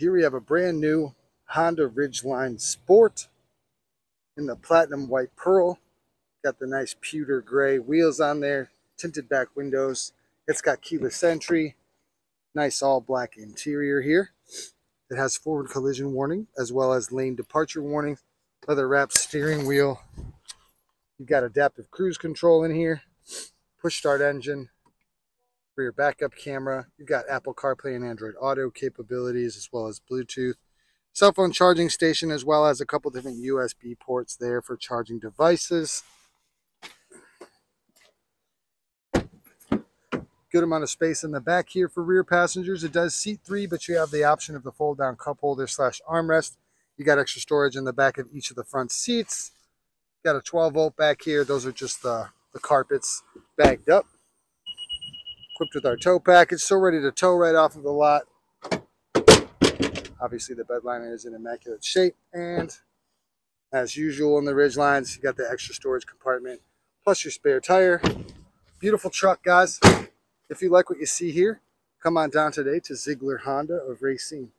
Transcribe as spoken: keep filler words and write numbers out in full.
Here we have a brand new Honda Ridgeline Sport in the platinum white pearl. Got the nice pewter gray wheels on there, tinted back windows. It's got keyless entry, nice all black interior here. It has forward collision warning as well as lane departure warning, leather wrapped steering wheel. You've got adaptive cruise control in here, push start engine, rear backup camera. You've got Apple CarPlay and Android Auto capabilities as well as Bluetooth, cell phone charging station, as well as a couple different U S B ports there for charging devices. Good amount of space in the back here for rear passengers. It does seat three, but you have the option of the fold down cup holder slash armrest. You got extra storage in the back of each of the front seats. Got a twelve volt back here. Those are just the, the carpets bagged up. Equipped with our tow package, so ready to tow right off of the lot. Obviously the bed liner is in immaculate shape. And as usual in the Ridgelines, you got the extra storage compartment plus your spare tire. Beautiful truck, guys. If you like what you see here, come on down today to Ziegler Honda of Racine.